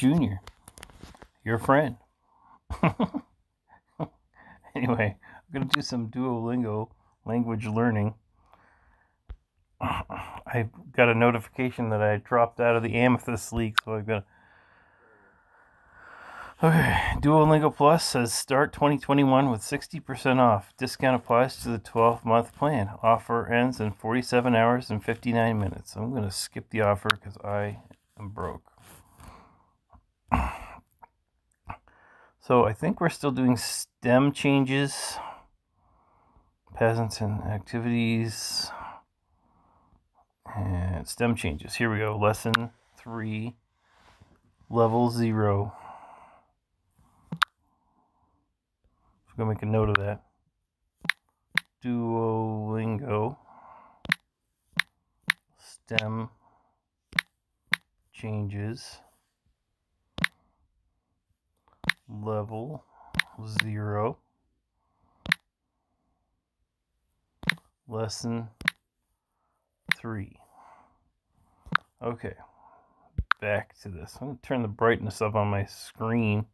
Junior, your friend. Anyway, I'm going to do some Duolingo language learning. I got a notification that I dropped out of the Amethyst League, so I've got to... Okay, Duolingo Plus says start 2021 with 60% off. Discount applies to the 12-month plan. Offer ends in 47 hours and 59 minutes. I'm going to skip the offer because I am broke. So I think we're still doing STEM changes. Peasants and activities... and STEM changes. Here we go. Lesson 3, level 0. I'm going to make a note of that. Duolingo STEM changes level 0. Lesson 3. Okay, back to this. I'm going to turn the brightness up on my screen.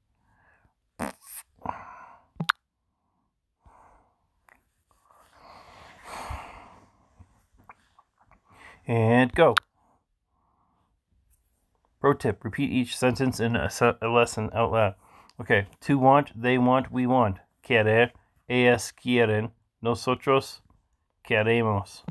And go. Pro tip, repeat each sentence in a lesson out loud. Okay, to want, they want, we want. Querer, ellas quieren, nosotros queremos.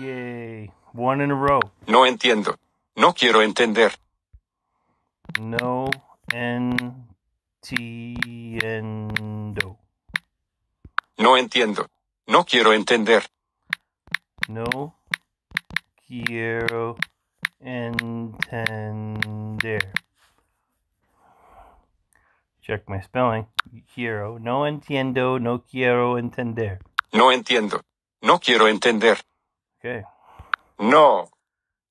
Yay. One in a row. No entiendo. No quiero entender. No entiendo. No entiendo. No quiero entender. No quiero entender. Check my spelling. Quiero. No entiendo. No quiero entender. No entiendo. No quiero entender. Okay. No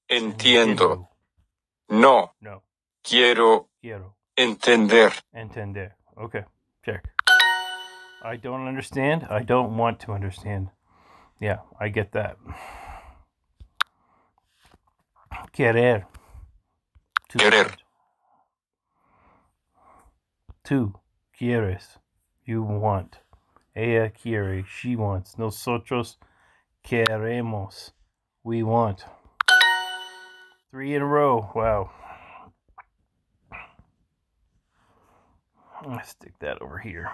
entiendo. No. No. Quiero. Entender. Entender. Okay. Check. I don't understand. I don't want to understand. Yeah, I get that. Querer. Querer. Tú quieres. You want. Ella quiere. She wants. Nosotros queremos. We want. 3 in a row. Wow. I'm going to stick that over here.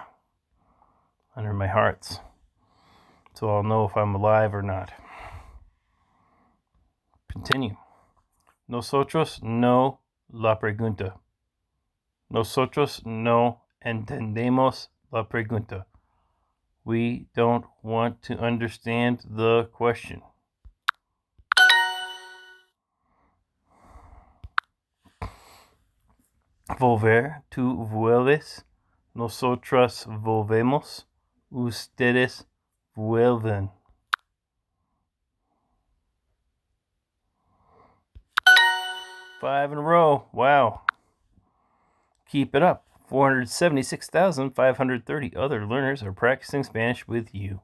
Under my hearts. So I'll know if I'm alive or not. Continue. Nosotros no la pregunta. Nosotros no entendemos la pregunta. We don't want to understand the question. Volver, tú vuelves, nosotras volvemos, ustedes vuelven. Five in a row. Wow. Keep it up. 476,530 other learners are practicing Spanish with you.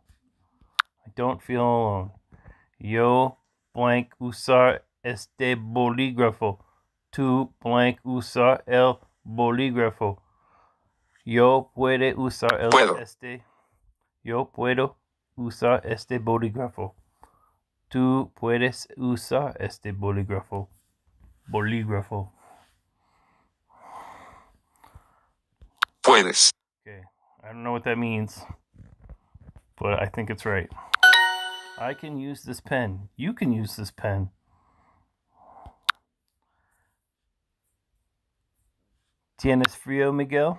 I don't feel alone. Yo blank usar este bolígrafo. Tú blank usar el bolígrafo. Yo puedo usar este. Yo puedo usar este bolígrafo. Tú puedes usar este bolígrafo. Bolígrafo. Puedes. Okay, I don't know what that means, but I think it's right. I can use this pen. You can use this pen. ¿Tienes frío, Miguel?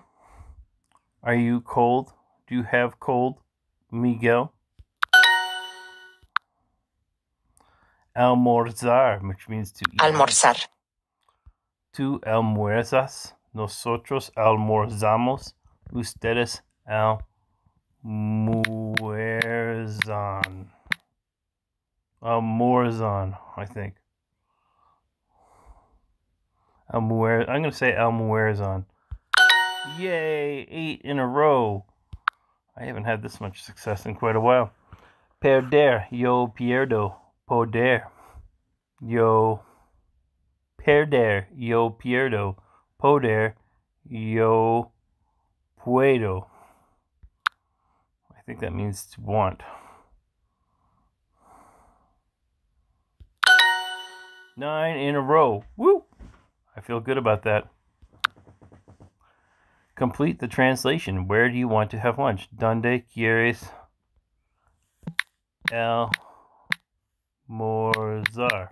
Are you cold? Do you have cold, Miguel? Almorzar, which means to eat. Almorzar. Tú almuerzas. Nosotros almorzamos, ustedes almuerzan. Almuerzan, I think. I'm going to say almuerzan. Yay, 8 in a row. I haven't had this much success in quite a while. Perder. Yo pierdo. Poder. Yo perder. Yo pierdo. Poder. Yo puedo. I think that means to want. Nine in a row. Woo! I feel good about that. Complete the translation. Where do you want to have lunch? Donde quieres almorzar?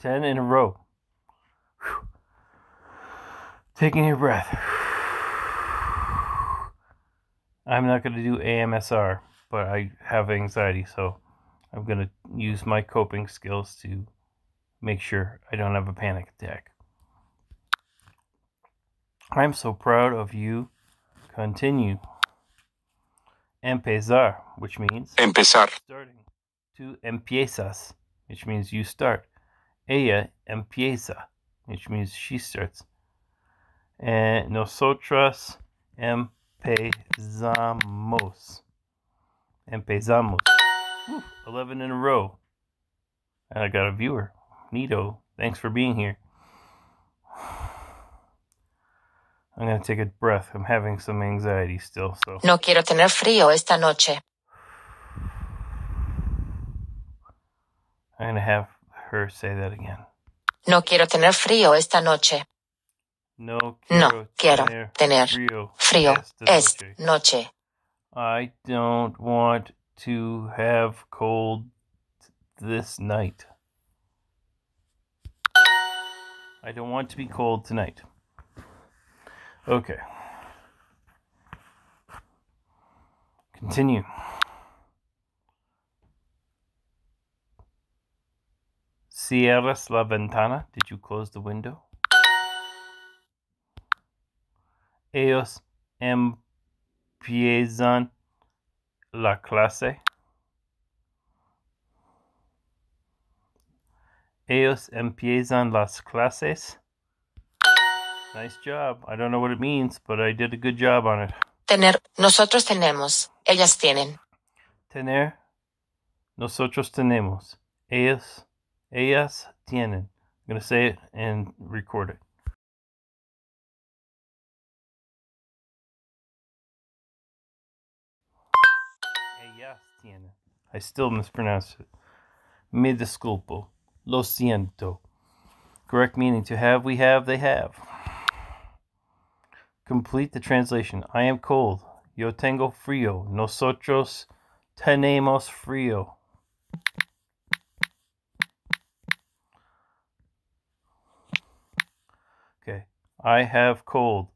10 in a row. Whew. Taking your breath. I'm not going to do AMSR, but I have anxiety, so I'm going to use my coping skills to make sure I don't have a panic attack. I'm so proud of you. Continue. Empezar, which means empezar. Starting. Tú empiezas, which means you start. Ella empieza, which means she starts. And nosotras empezamos. Empezamos. Woo, 11 in a row. And I got a viewer. Nito, thanks for being here. I'm going to take a breath. I'm having some anxiety still. So. No quiero tener frío esta noche. I'm going to have her say that again. No quiero tener frío esta noche. No quiero tener frío esta noche. I don't want to have cold this night. I don't want to be cold tonight. Okay. Continue. Cierras la ventana. Did you close the window? Ellos empiezan la clase. Ellos empiezan las clases. Nice job. I don't know what it means, but I did a good job on it. Tener. Nosotros tenemos. Ellas tienen. Tener. Nosotros tenemos. Ellos. Ellas tienen. I'm going to say it and record it. Ellas tienen. I still mispronounce it. Me disculpo. Lo siento. Correct meaning to have, we have, they have. Complete the translation. I am cold. Yo tengo frío. Nosotros tenemos frío. Okay. I have cold.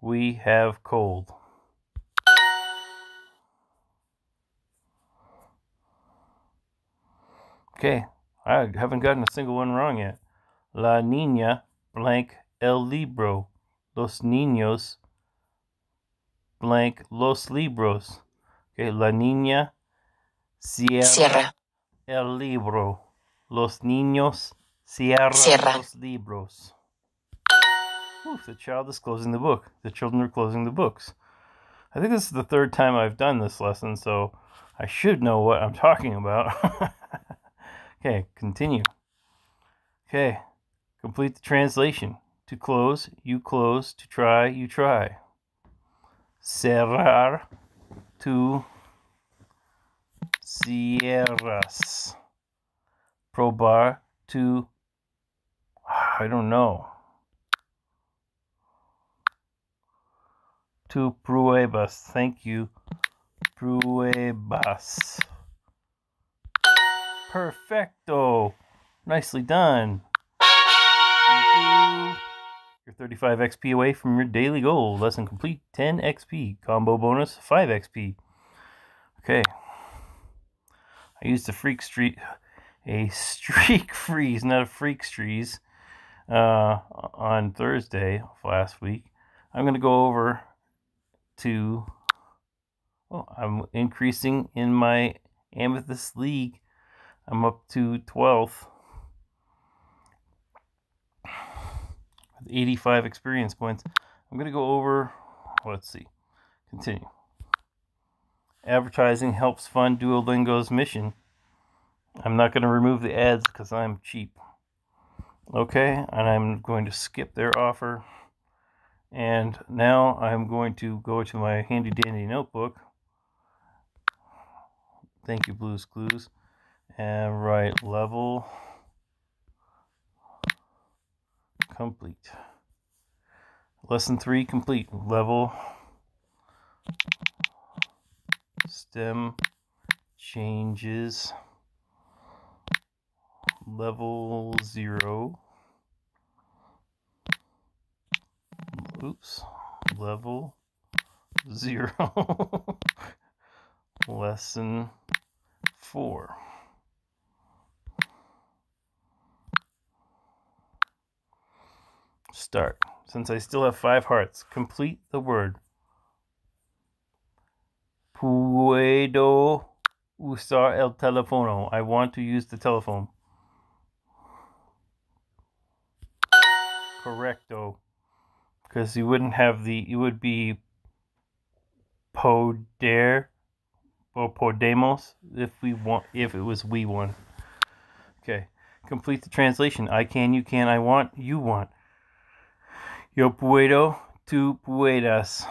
We have cold. Okay. I haven't gotten a single one wrong yet. La niña blank el libro. Los niños blank los libros. Okay, la niña cierra el libro. Los niños cierra los libros. Ooh, the child is closing the book. The children are closing the books. I think this is the third time I've done this lesson, so I should know what I'm talking about. Okay, continue. Okay, complete the translation. To close, you close. To try, you try. Cerrar, tú cierras. Probar, tú. I don't know. Tú pruebas. Thank you. Pruebas. Perfecto. Nicely done. You're 35 XP away from your daily goal. Lesson complete. 10 XP. Combo bonus. 5 XP. Okay. I used a streak freeze, not a freak streeze, on Thursday of last week. I'm going to go over to... Oh, I'm increasing in my Amethyst League. I'm up to 12th with 85 experience points. I'm going to go over, let's see, continue. Advertising helps fund Duolingo's mission. I'm not going to remove the ads because I'm cheap. Okay, and I'm going to skip their offer. And now I'm going to go to my handy dandy notebook. Thank you, Blues Clues. And write level complete. Lesson 3 complete. Level stem changes. Level 0. Oops. Level 0. Lesson 4. Start. Since I still have 5 hearts, complete the word. Puedo usar el teléfono. I want to use the telephone. Correcto. Because you wouldn't have the, it would be poder or podemos if we want, if it was we one. Okay. Complete the translation. I can, you can, I want, you want. Yo puedo, tú puedas.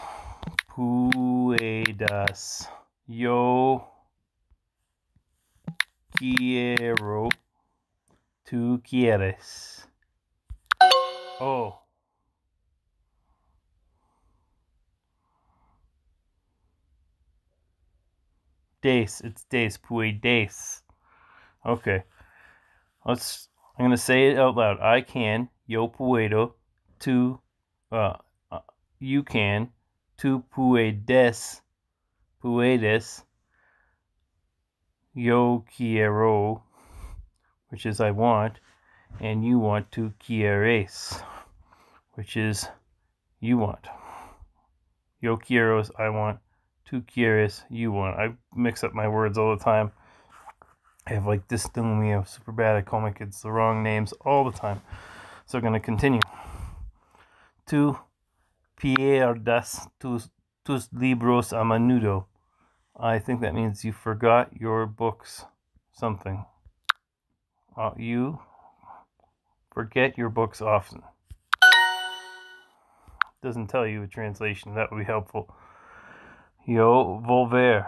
Puedas. Yo quiero, tú quieres. Oh. Days. It's days. Puedes. Okay. Let's. I'm gonna say it out loud. I can. Yo puedo. Tú. You can. Tú puedes. Puedes. Yo quiero, which is I want, and you want. Tú quieres, which is you want. Yo quiero is I want. Tú quieres, you want. I mix up my words all the time. I have like this thing with me. I'm super bad. I call my kids the wrong names all the time. So I'm going to continue. Tú pierdas tus libros a menudo. I think that means you forgot your books something. You forget your books often. Doesn't tell you a translation. That would be helpful. Yo, volver.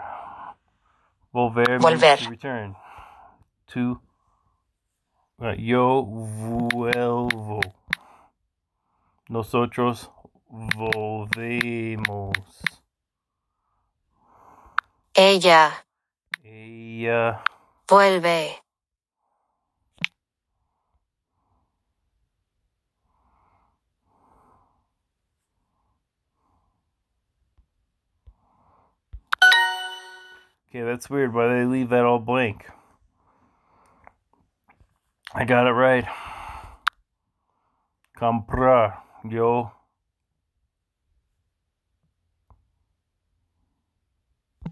Volver means to return. To. Yo, vuelvo. Nosotros volvemos. Ella. Ella. Vuelve. Okay, that's weird. Why they leave that all blank? I got it right. Comprar. Yo.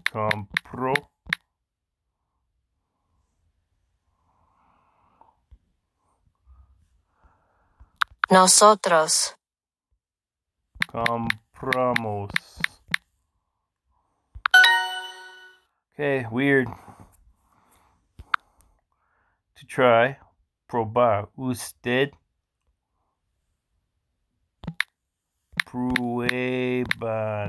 Compro. Nosotros. Compramos. Okay, weird. To try, probar. Usted prueban.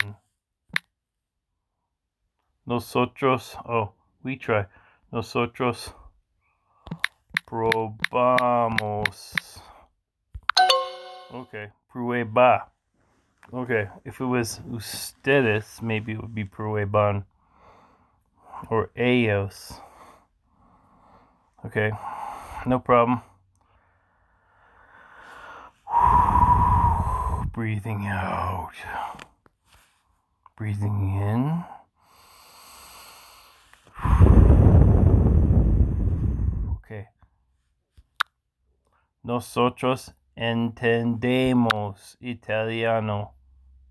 Nosotros, oh, we try. Nosotros probamos. Okay, prueba. Okay, if it was ustedes, maybe it would be prueban. Or ellos. Okay, no problem. Breathing out. Breathing in. Okay. Nosotros entendemos italiano.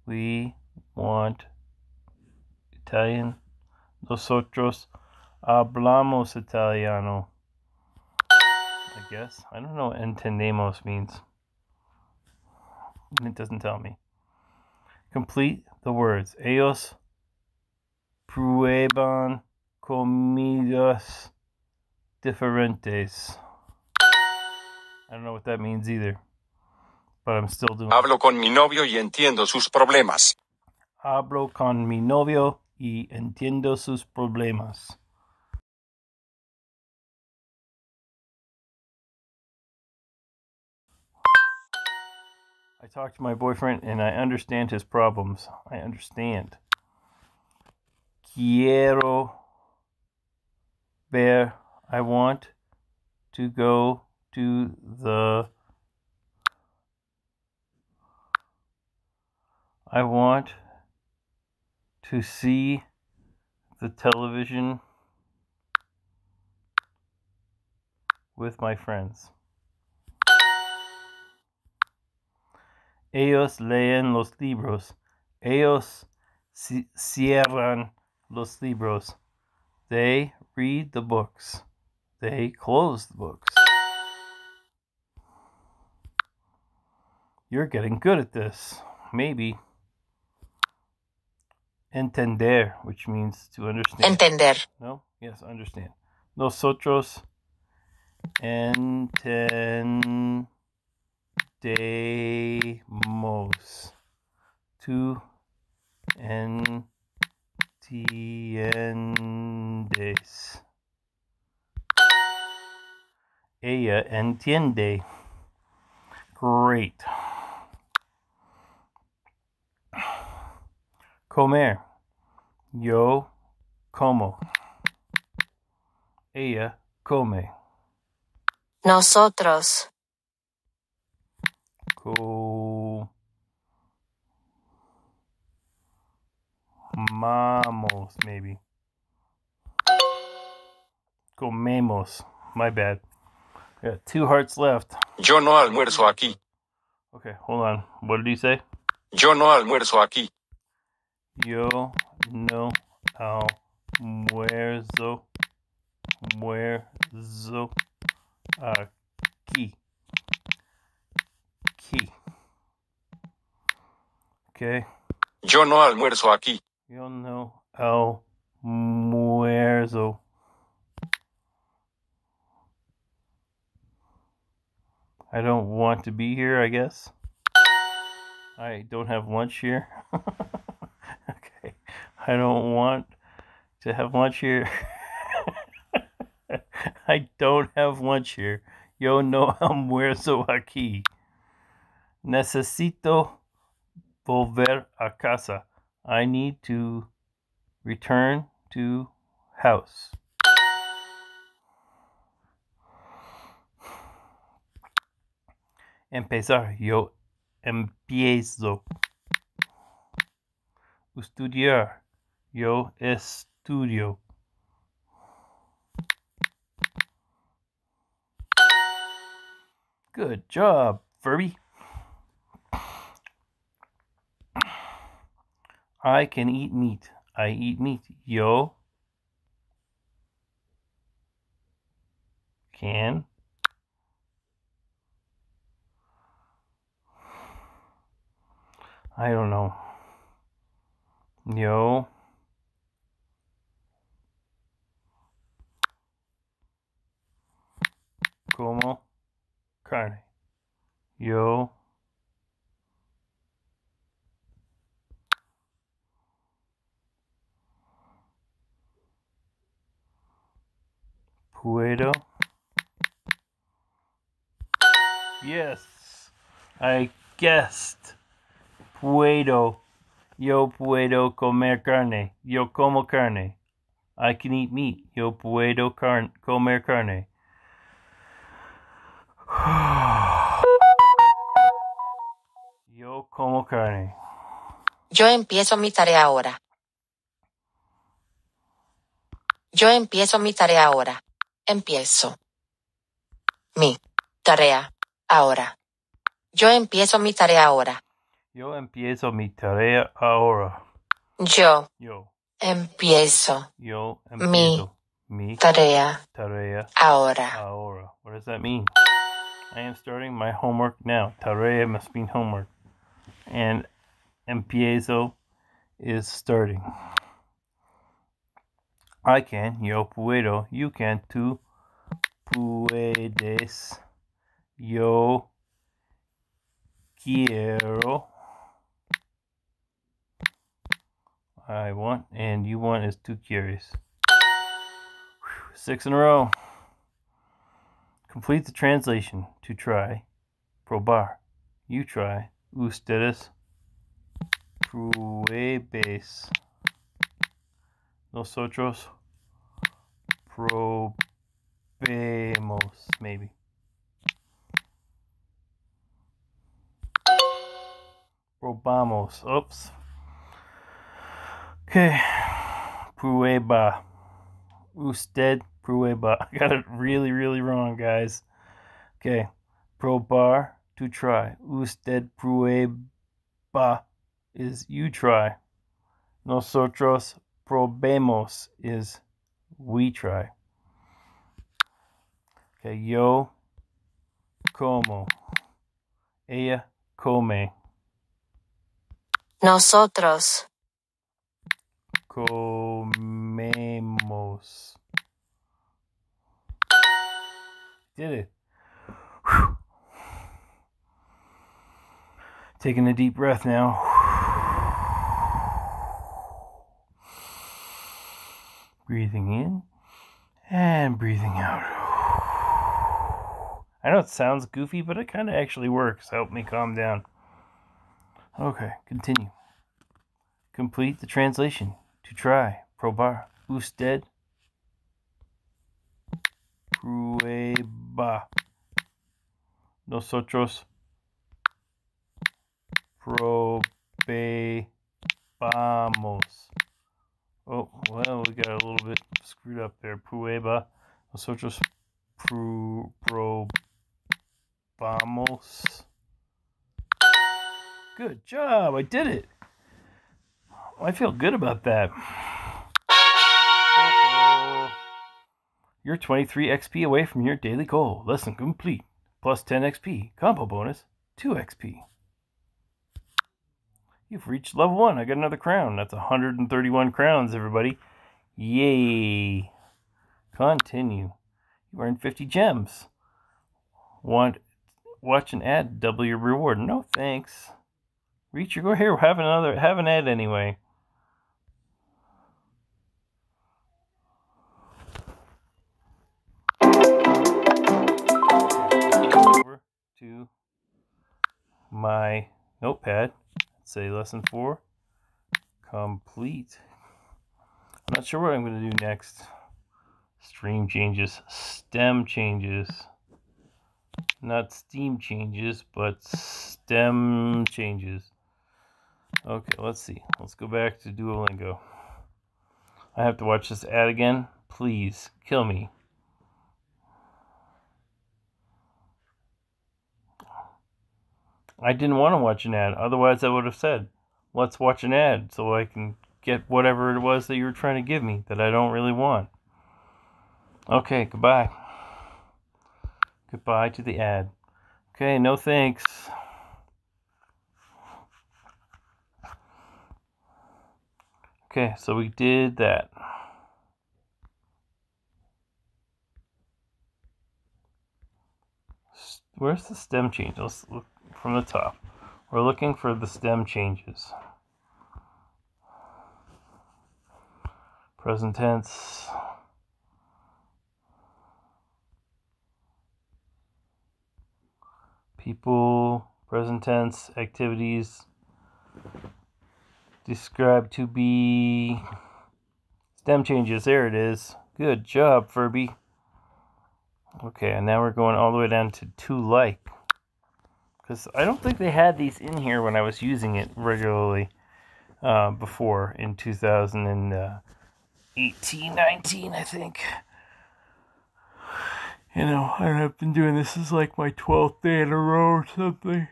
We want Italian. Nosotros hablamos italiano. I guess. I don't know what entendemos means. It doesn't tell me. Complete the words. Ellos prueban comidas diferentes. I don't know what that means either, but I'm still doing it. Hablo con mi novio y entiendo sus problemas. Hablo con mi novio y entiendo sus problemas. I talk to my boyfriend and I understand his problems. I understand. Quiero ver. I want to go to the... I want to see the television with my friends. Ellos leen los libros. Ellos cierran los libros. They read the books. They close the books. You're getting good at this. Maybe. Entender, which means to understand. Entender. No? Yes, understand. Nosotros entendemos. Tú entiendes. Ella entiende. Great. Comer. Yo como. Ella come. Nosotros. Comamos, maybe. Comemos. My bad. I got two hearts left. Yo no almuerzo aquí. Okay, hold on. What did he say? Yo no almuerzo aquí. Yo no almuerzo. Muerzo aquí. Okay. Yo no almuerzo aquí. Yo no almuerzo. I don't want to be here, I guess. I don't have lunch here. Okay. I don't want to have lunch here. I don't have lunch here. Yo no almuerzo aquí. Necesito volver a casa. I need to return to house. Empezar. Yo empiezo. Estudiar. Yo estudio. Good job, Furby. I can eat meat. I eat meat. Yo can I don't know. Yo como carne. Yo puedo. Yes, I guessed. Puedo. Yo puedo comer carne. Yo como carne. I can eat meat. Yo puedo comer carne. Yo como carne. Yo empiezo mi tarea ahora. Yo empiezo mi tarea ahora. Empiezo mi tarea ahora. Yo empiezo mi tarea ahora. Yo empiezo mi tarea ahora. Yo empiezo mi tarea ahora. What does that mean? I am starting my homework now. Tarea must mean homework. And empiezo is starting. I can, yo puedo, you can, tú puedes, yo quiero, I want, and you want is tú quieres. 6 in a row. Complete the translation. To try, probar, you try, ustedes pruebes, nosotros probemos, maybe. Probamos, oops. Okay, prueba, usted prueba. I got it really, really wrong, guys. Okay, probar, to try. Usted prueba is you try. Nosotros probemos is we try. Okay, yo como. Ella come. Nosotros comemos. Did it. Whew. Taking a deep breath now. Breathing in and breathing out. I know it sounds goofy, but it kind of actually works. Help me calm down. Okay, continue. Complete the translation. To try, probar, usted prueba, nosotros probamos. Oh, well, we got a little bit screwed up there. Prueba, nosotros probamos. Good job, I did it. I feel good about that. You're 23 XP away from your daily goal. Lesson complete. Plus 10 XP. Combo bonus, 2 XP. You've reached level 1. I got another crown. That's 131 crowns, everybody. Yay. Continue. You earned 50 gems. Want watch an ad, double your reward. No thanks. Reach your goal here. Have an ad anyway. Over to my notepad. Say lesson 4. Complete. I'm not sure what I'm going to do next. Stream changes. STEM changes. Not steam changes, but STEM changes. Okay, let's see. Let's go back to Duolingo. I have to watch this ad again. Please, kill me. I didn't want to watch an ad. Otherwise, I would have said, let's watch an ad so I can get whatever it was that you were trying to give me that I don't really want. Okay, goodbye. Goodbye to the ad. Okay, no thanks. Okay, so we did that. Where's the STEM change? Let's look from the top. We're looking for the STEM changes. Present tense. People, present tense, activities. Describe to be. STEM changes. There it is. Good job, Furby. Okay, and now we're going all the way down to like. Because I don't think they had these in here when I was using it regularly before in 2018, 19, I think. You know, I've been doing this is like my 12th day in a row or something.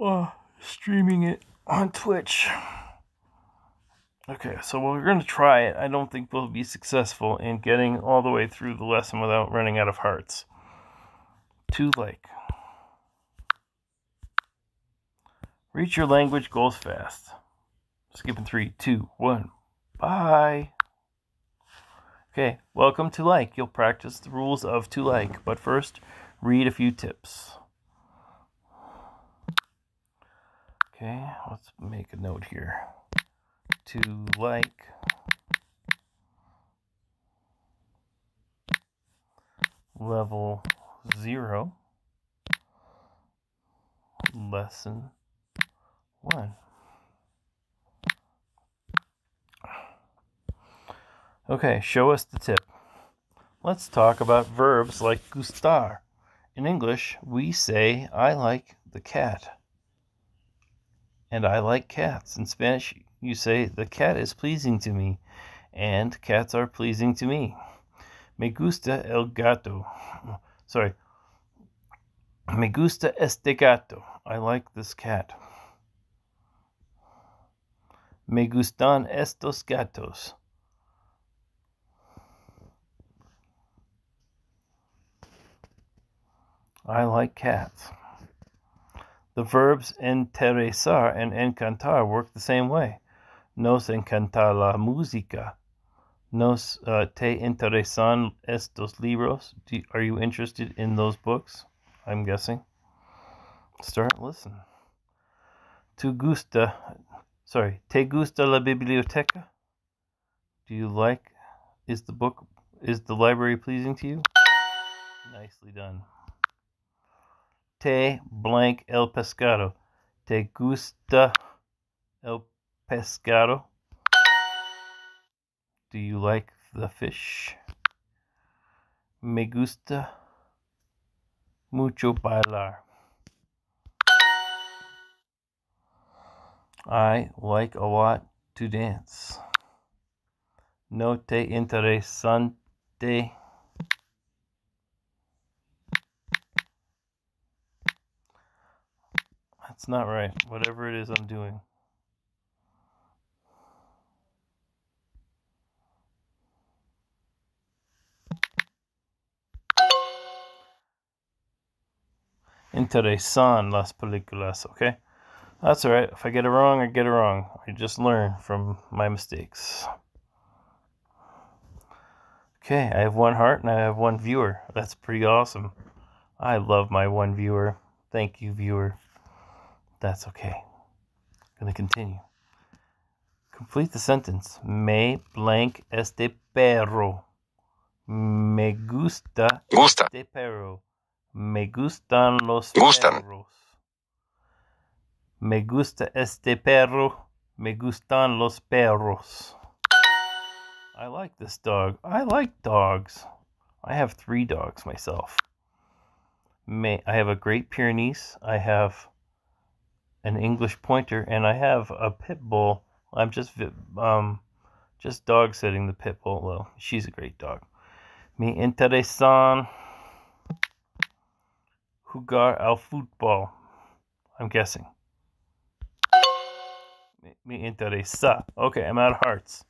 Oh, streaming it on Twitch. Okay, so we're going to try it. I don't think we'll be successful in getting all the way through the lesson without running out of hearts. To like. Reach your language goals fast. Skipping 3, 2, 1. Bye. Okay, welcome to like. You'll practice the rules of to like, but first, read a few tips. Okay, let's make a note here. To like level 0, lesson 1. Okay, show us the tip. Let's talk about verbs like gustar. In English, we say, I like the cat, and I like cats. In Spanish, you say, the cat is pleasing to me, and cats are pleasing to me. Me gusta el gato. Sorry. Me gusta este gato. I like this cat. Me gustan estos gatos. I like cats. The verbs interesar and encantar work the same way. Nos encanta la música. Nos te interesan estos libros. Are you interested in those books? I'm guessing. Start, listen. Te gusta la biblioteca? Is the library pleasing to you? Nicely done. Te blank el pescado. Te gusta el pescado? Do you like the fish? Me gusta mucho bailar. I like a lot to dance. No te interesante. That's not right. Whatever it is I'm doing. Interesan las películas, okay? That's alright. If I get it wrong, I get it wrong. I just learn from my mistakes. Okay, I have one heart and I have one viewer. That's pretty awesome. I love my one viewer. Thank you, viewer. That's okay. I'm going to continue. Complete the sentence. Me blank este perro. Me gusta este perro. Me gustan los perros. Me gusta este perro. Me gustan los perros. I like this dog. I like dogs. I have 3 dogs myself. I have a Great Pyrenees. I have an English pointer, and I have a pit bull. I'm just dog sitting the pit bull. Well, she's a great dog. Me interesan jugar al fútbol. I'm guessing. Me interesa. Okay, I'm out of hearts.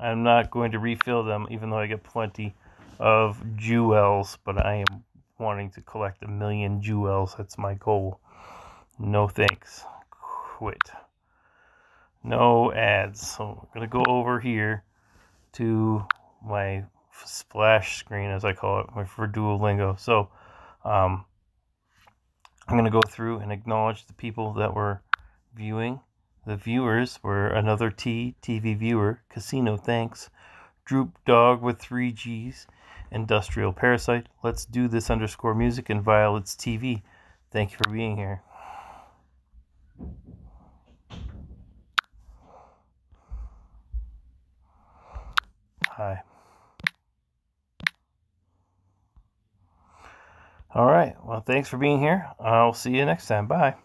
I'm not going to refill them, even though I get plenty of jewels, but I am wanting to collect 1,000,000 jewels. That's my goal. No thanks. Quit. No ads. So we're going to go over here to my splash screen, as I call it, for Duolingo. So I'm going to go through and acknowledge the people that were viewing. The viewers were another TV viewer, Casino Thanks, Droop Dog with 3 Gs, Industrial Parasite, Let's Do This _music, and Violet's TV. Thank you for being here. Hi. All right. Well, thanks for being here. I'll see you next time. Bye.